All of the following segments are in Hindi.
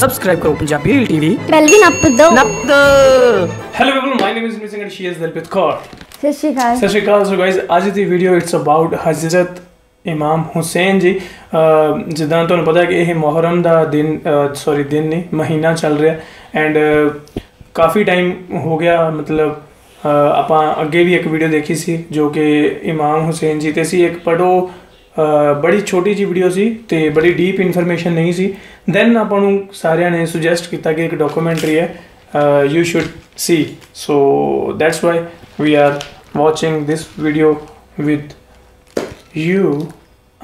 सब्सक्राइब करो पंजाबी टीवी बेल भी नप दो। Hello everyone, my name is missing and she is Dilpreet Kaur. सत श्री अकाल। सो गाइस, आज दी वीडियो इट्स अबाउट हजरत इमाम हुसैन जी। जिदा तुहानू पता है कि यह मुहर्रम दा महीना चल रहा है एंड काफ़ी टाइम हो गया। मतलब आप अगे भी एक वीडियो देखी सी जो कि इमाम हुसैन जी ते सी, एक पढ़ो बड़ी छोटी जी वीडियो सी ते बड़ी डीप इन्फॉर्मेशन नहीं सी। दैन आपू सारे ने सुजैसट किया कि एक डॉक्यूमेंट्री है you should see, so that's why we are watching this video with you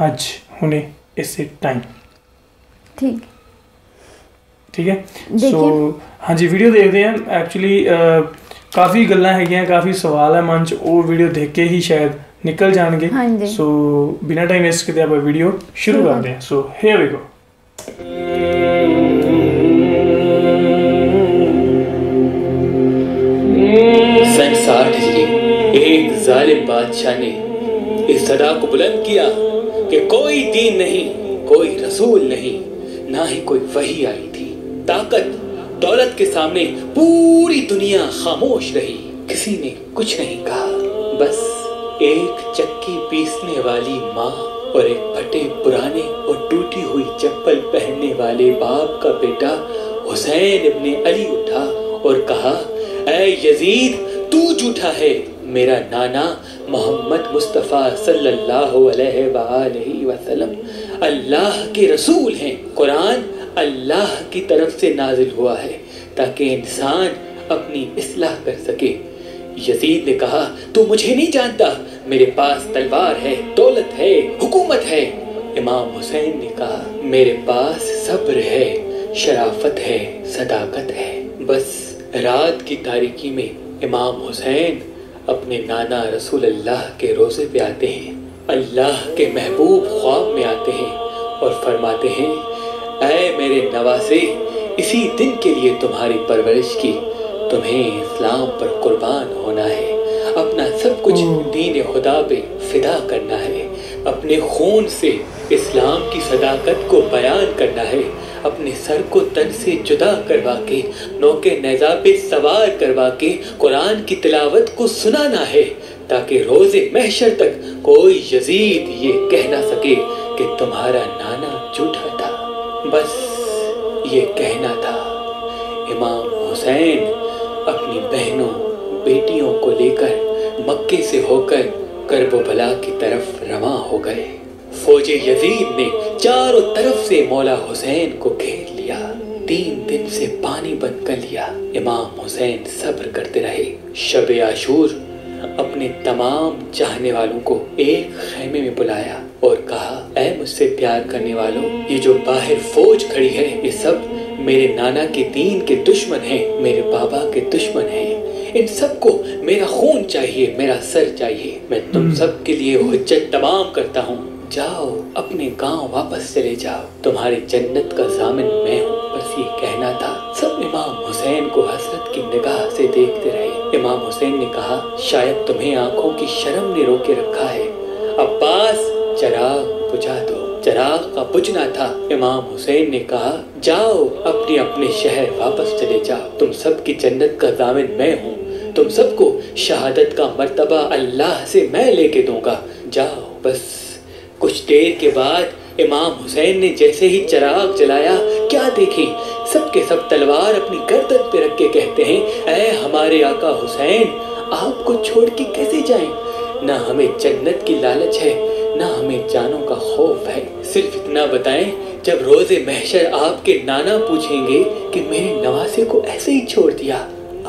आज होने इस टाइम। ठीक है, सो हाँ जी वीडियो देखते हैं। एक्चुअली काफ़ी गल्लां हैगियां, काफ़ी सवाल है मन च, वो वीडियो देख के ही शायद निकल जाएंगे। सो बिना टाइम वेस्ट किए आप वीडियो शुरू करते हैं। So here we go. संसार के जरिए एक जालिम बादशाह ने इस सदा को बुलंद किया कि कोई दीन नहीं, कोई रसूल नहीं, ना ही कोई वही आई थी। ताकत दौलत के सामने पूरी दुनिया खामोश रही, किसी ने कुछ नहीं कहा। बस एक चक्की पीसने वाली माँ और एक फटे पुराने और टूटी हुई चप्पल पहनने वाले बाप का बेटा हुसैन इब्ने अली उठा और कहा, ऐ यजीद, तू झूठा है। मेरा नाना मोहम्मद मुस्तफ़ा सल्लल्लाहु अलैहि वसल्लम अल्लाह के रसूल हैं। कुरान अल्लाह की तरफ से नाजिल हुआ है ताकि इंसान अपनी इस्लाह कर सके। यजीद ने कहा, तू मुझे नहीं जानता, मेरे पास तलवार है, दौलत है, हुकूमत है। इमाम हुसैन ने कहा, मेरे पास सब्र है, शराफत है, सदाकत है। बस रात की तारीकी में इमाम हुसैन अपने नाना रसूल अल्लाह के रोज़े पे आते हैं, अल्लाह के महबूब ख्वाब में आते हैं और फरमाते हैं, ऐ मेरे नवासे, इसी दिन के लिए तुम्हारी परवरिश की, तुम्हें इस्लाम पर कुर्बान होना है, अपना सब कुछ दीन खुदा पे फिदा करना है, अपने खून से इस्लाम की सदाकत को बयान करना है, अपने सर को तन से जुदा करवा के नौके नैजा पे सवार करवा के कुरान की तिलावत को सुनाना है ताकि रोज़े महशर तक कोई यजीद ये कह ना सके कि तुम्हारा नाना झूठा था। बस ये कहना था। इमाम हुसैन अपनी बहनों बेटियों को लेकर मक्के से होकर करबला की तरफ रवाना हो गए। फौज यजीद ने चारों तरफ से मौला हुसैन को घेर लिया, 3 दिन से पानी बंद कर लिया। इमाम हुसैन सब्र करते रहे। शब आशूर अपने तमाम चाहने वालों को एक खेमे में बुलाया और कहा, ऐ मुझसे प्यार करने वालों, ये जो बाहर फौज खड़ी है ये सब मेरे नाना के दीन के दुश्मन हैं, मेरे बाबा के दुश्मन हैं। इन सबको मेरा खून चाहिए, मेरा सर चाहिए। मैं तुम सब के लिए हुज्जत तमाम करता हूँ, जाओ अपने गांव वापस चले जाओ, तुम्हारी जन्नत का जामिन मैं हूँ। बस ये कहना था। सब इमाम हुसैन को हसरत की निगाह से देखते रहे। इमाम हुसैन ने कहा, शायद तुम्हें आंखों की शर्म ने रोके रखा है। अब्बास, चिराग बुझा दो। चिराग का बुझना था। इमाम हुसैन ने कहा, जाओ अपने अपने शहर वापस चले जाओ, तुम सब की जन्नत का दामन मैं हूँ, तुम सबको शहादत का मर्तबा अल्लाह से मैं लेके दूंगा, जाओ। बस कुछ देर के बाद इमाम हुसैन ने जैसे ही चिराग जलाया, क्या देखे, सब के सब तलवार अपनी गर्दन पे रख के कहते हैं, ऐ हमारे आका हुसैन, आपको छोड़ के कैसे जाएं? ना हमें जन्नत की लालच है, ना हमें जानों का खौफ है। सिर्फ इतना बताएं, जब रोज़े महशर आपके नाना पूछेंगे कि मेरे नवासे को ऐसे ही छोड़ दिया,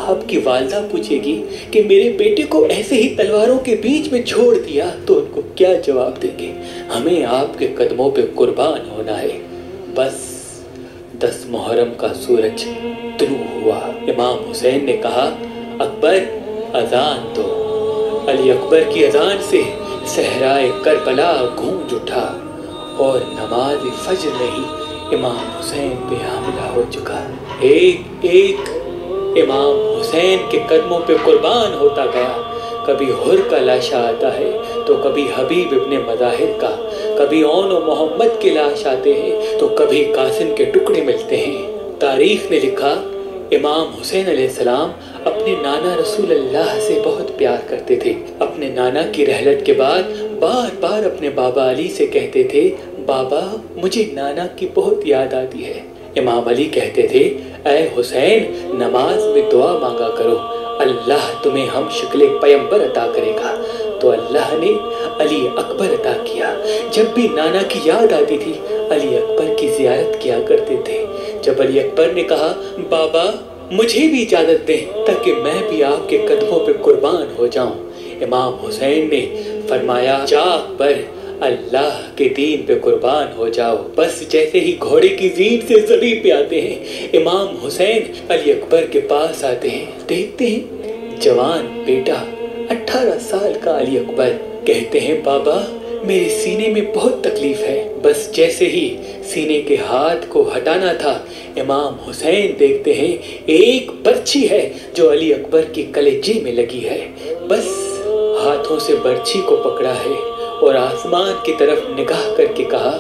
आपकी वालदा पूछेगी कि मेरे बेटे को ऐसे ही तलवारों के बीच में छोड़ दिया, तो उनको क्या जवाब देंगे? हमें आपके कदमों पे कुर्बान होना है। बस 10 मुहर्रम का सूरज तुलू हुआ। इमाम हुसैन ने कहा, अकबर, अजान दो। अली अकबर की अजान से सहराए करबला गूंज उठा और नमाज फज्र में ही इमाम हुसैन पे हमला हो चुका। एक एक इमाम हुसैन के कदमों पे कुर्बान होता गया। कभी हुर का लाशा आता है तो कभी हबीब इब्न मज़ाहिद का, कभी ओन मोहम्मद के लाश आते हैं तो कभी कासिम के टुकड़े मिलते हैं। तारीख में लिखा, इमाम हुसैन अलैहिस्सलाम अपने नाना रसूल अल्लाह से बहुत प्यार करते थे। अपने नाना की रहलत के बाद बार बार अपने बाबा अली से कहते थे, बाबा मुझे नाना की बहुत याद आती है। इमाम अली कहते थे, ऐ हुसैन नमाज में दुआ मांगा करो, अल्लाह तुम्हें हम शक्ल पैगंबर अता करेगा। तो अल्लाह ने अली अकबर अता किया। जब भी नाना की याद आती थी अली अकबर की जियारत किया करते थे। जब अली अकबर ने कहा, बाबा मुझे भी इजाज़त दें ताकि मैं भी आपके कदमों पे कुर्बान हो जाऊं, इमाम हुसैन ने फरमाया, जा अकबर अल्लाह के दीन पे कुर्बान हो जाओ। बस जैसे ही घोड़े की जीन से ज़मीन पे आते हैं, इमाम हुसैन अली अकबर के पास आते हैं। देखते हैं जवान बेटा 18 साल का अली अकबर। कहते हैं, बाबा मेरे सीने में बहुत तकलीफ है। बस जैसे ही सीने के हाथ को हटाना था, इमाम हुसैन देखते हैं एक बर्छी है जो अली अकबर की कलेजे में लगी है। बस हाथों से बर्छी को पकड़ा है और आसमान की तरफ निगाह करके कहा,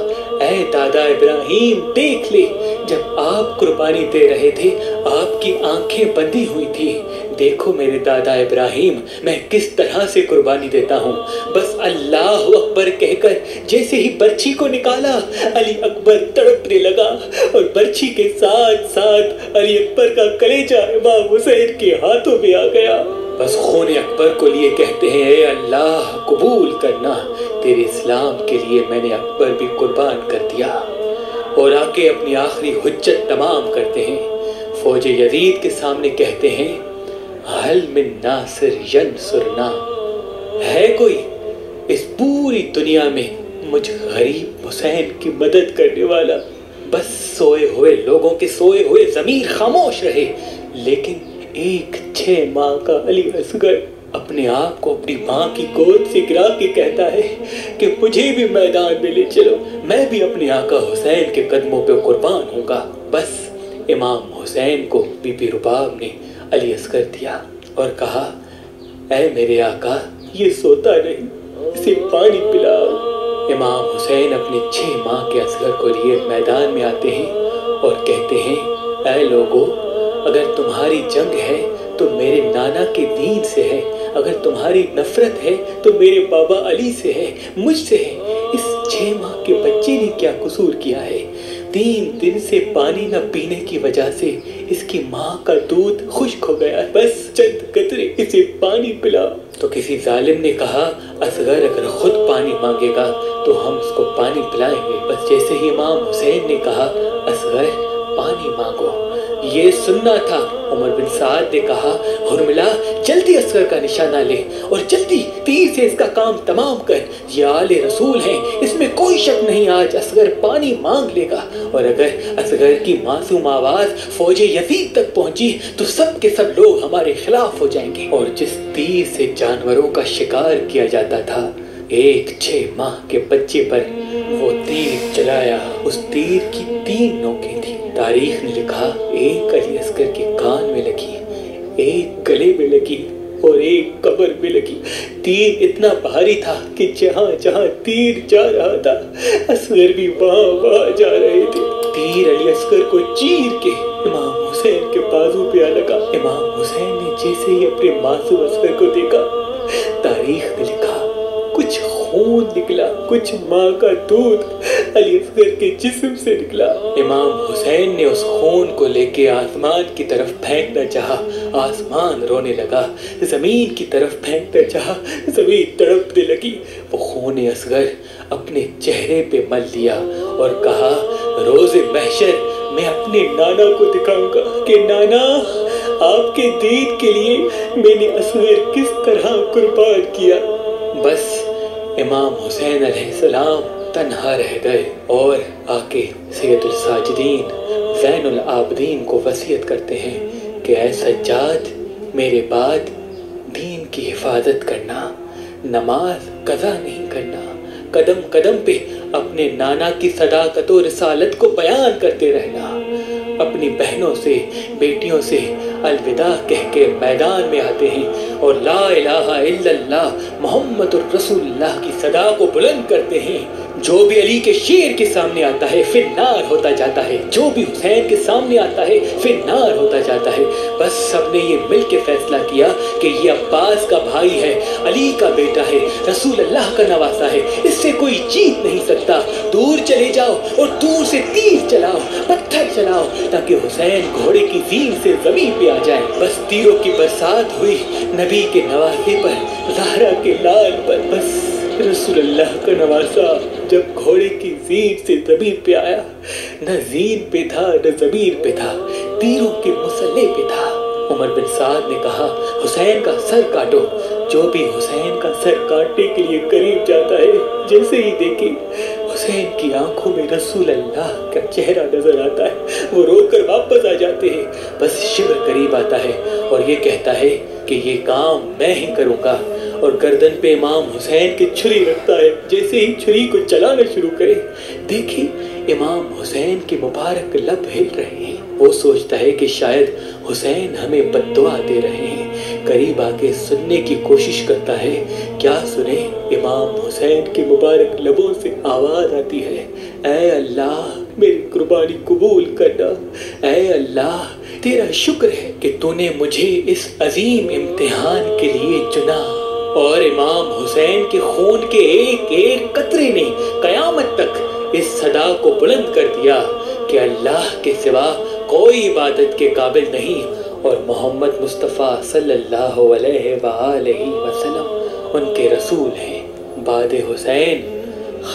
ऐ दादा इब्राहिम देख ले, जब आप कुर्बानी दे रहे थे आपकी आंखें बंदी हुई थी। देखो मेरे दादा इब्राहिम मैं किस तरह से कुर्बानी देता हूँ। बस अल्लाह अकबर कहकर जैसे ही बर्छी को निकाला, अली अकबर तड़पने लगा और बर्छी के साथ साथ अली अकबर का कलेजा इमाम हुसैन के हाथों में आ गया। बस खून अकबर को लिए कहते हैं, ए अल्लाह कबूल करना, तेरे इस्लाम के लिए मैंने अकबर भी कुर्बान कर दिया। और आके अपनी आखिरी हुज्जत तमाम करते हैं। फौज यजीद के सामने कहते हैं, हल मिन नासिर यंसुरना, है कोई इस पूरी दुनिया में मुझ गरीब हुसैन की मदद करने वाला। बस सोए हुए लोगों के सोए हुए ज़मीर खामोश रहे, लेकिन एक 6 माह का अली असगर अपने आप को अपनी माँ की गोद से गिरा के कहता है कि मुझे भी मैदान में ले चलो, मैं भी अपने आका हुसैन के कदमों पे कुर्बान होगा। बस इमाम हुसैन को बीबी रुबाब ने अली असगर दिया और कहा, ऐ मेरे आका ये सोता नहीं, इसे पानी पिलाओ। इमाम हुसैन अपने 6 माह के असगर को लिए मैदान में आते हैं और कहते हैं, ऐ लोगों अगर तुम्हारी जंग है तो मेरे नाना के दीन से है, अगर तुम्हारी नफरत है तो मेरे बाबा अली से है, मुझसे है। इस 6 माह के बच्चे ने क्या कसूर किया है? 3 दिन से पानी न पीने की वजह से इसकी माँ का दूध खुश्क हो गया है। बस चंद कतरे इसे पानी पिलाओ। तो किसी जालिम ने कहा, असगर अगर खुद पानी मांगेगा तो हम उसको पानी पिलाएंगे। बस जैसे ही इमाम हुसैन ने कहा, असगर पानी मांगो, ये सुनना था, उमर बिन साद ने कहा, हुरमिला जल्दी असगर का निशाना ले और जल्दी तीर से इसका काम तमाम कर, ये आले रसूल हैं, इसमें कोई शक नहीं, आज असगर पानी मांग लेगा। और अगर असगर की मासूम आवाज़ फौज यजीद तक पहुंची तो सब के सब लोग हमारे खिलाफ हो जाएंगे। और जिस तीर से जानवरों का शिकार किया जाता था, एक 6 माह के बच्चे पर वो तीर चलाया। उस तीर की 3 नोकें थी। तारीख ने लिखा, एक अली असगर के कान में लगी, एक गले में लगी और एक कब्र में लगी। तीर इतना भारी था कि जहाँ जहाँ तीर जा रहा था असगर भी वहाँ वहाँ जा रहे थे। तीर अली असगर को चीर के इमाम हुसैन के बाजू पे आ लगा। इमाम हुसैन ने जैसे ही अपने मासूम असगर को देखा, तारीख ने लिखा, कुछ खून निकला, कुछ माँ का दूध अली असगर के जिस्म से निकला। इमाम हुसैन ने उस खून को लेके आसमान की तरफ फेंकना चाहा, आसमान रोने लगा। जमीन की तरफ फेंकना चाहा, जमीन तड़पने लगी। वो खून असगर अपने चेहरे पे मल लिया और कहा, रोज़े महशर मैं अपने नाना को दिखाऊंगा कि नाना आपके दीन के लिए मैंने असगर किस तरह कुर्बान किया। बस इमाम हुसैन अलैहिस्सलाम तन्हा रह गए और आके सैयदुल साजिदीन ज़ैनुल आबदीन को वसीयत करते हैं कि ऐ सज्जाद मेरे बाद दीन की हिफाजत करना, नमाज कज़ा नहीं करना, कदम कदम पे अपने नाना की सदाकत और रिसालत को बयान करते रहना, अपनी बहनों से, बेटियों से अलविदा कह के मैदान में आते हैं और ला इलाहा इल्लल्लाह मुहम्मद रसूलुल्लाह की सदा को बुलंद करते हैं। जो भी अली के शेर के सामने आता है फिर नार होता जाता है, जो भी हुसैन के सामने आता है फिर नार होता जाता है। बस सबने ये मिल के फैसला किया कि ये अब्बास का भाई है, अली का बेटा है, रसूल अल्लाह का नवासा है, इससे कोई जीत नहीं सकता। दूर चले जाओ और दूर से तीर चलाओ, पत्थर चलाओ ताकि हुसैन घोड़े की जीन से जमीन पे आ जाए। बस तीरों की बरसात हुई नबी के नवासे पर, जहरा के लाल पर। बस रसूलुल्लाह का नवासा जब घोड़े की जीन से ज़मीन पे आया, न जीन पे था न ज़मीन पे था, तीरों के मुसल्ले पे था। उमर बिन साद ने कहा हुसैन का सर काटो। जो भी हुसैन का सर काटने के लिए करीब जाता है, जैसे ही देखे हुसैन की आंखों में रसूल अल्लाह का चेहरा नजर आता है, वो रोकर वापस आ जाते हैं। बस शिवर करीब आता है और ये कहता है कि ये काम मैं ही करूँगा, और गर्दन पे इमाम हुसैन की छुरी रखता है। जैसे ही छुरी को चलाना शुरू करे, देखिए इमाम हुसैन के मुबारक लब हिल रहे हैं। वो सोचता है कि शायद हुसैन हमें बद्दुआ दे रहे हैं। करीब आके सुनने की कोशिश करता है, क्या सुने? इमाम हुसैन के मुबारक लबों से आवाज़ आती है, ऐ अल्लाह मेरी कुर्बानी कबूल करना, ऐ अल्लाह तेरा शुक्र है कि तूने मुझे इस अजीम इम्तिहान के लिए चुना। और इमाम हुसैन के खून के एक एक कतरे ने कयामत तक इस सदा को बुलंद कर दिया कि अल्लाह के सिवा कोई इबादत के काबिल नहीं। और मोहम्मद मुस्तफ़ा सल्लल्लाहु अलैहि वालेही वसल्लम उनके रसूल हैं। बाद हुसैन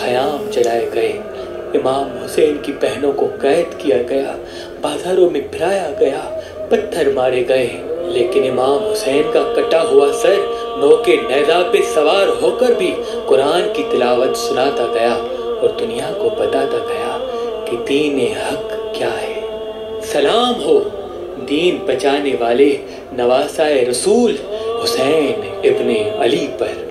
खयाम चलाए गए, इमाम हुसैन की बहनों को कैद किया गया, बाजारों में फिराया गया, पत्थर मारे गए, लेकिन इमाम हुसैन का कटा हुआ सर नोके नैदा पे सवार होकर भी कुरान की तिलावत सुनाता गया और दुनिया को बताता गया कि दीन हक क्या है। सलाम हो दीन बचाने वाले नवासा रसूल हुसैन इब्ने अली पर।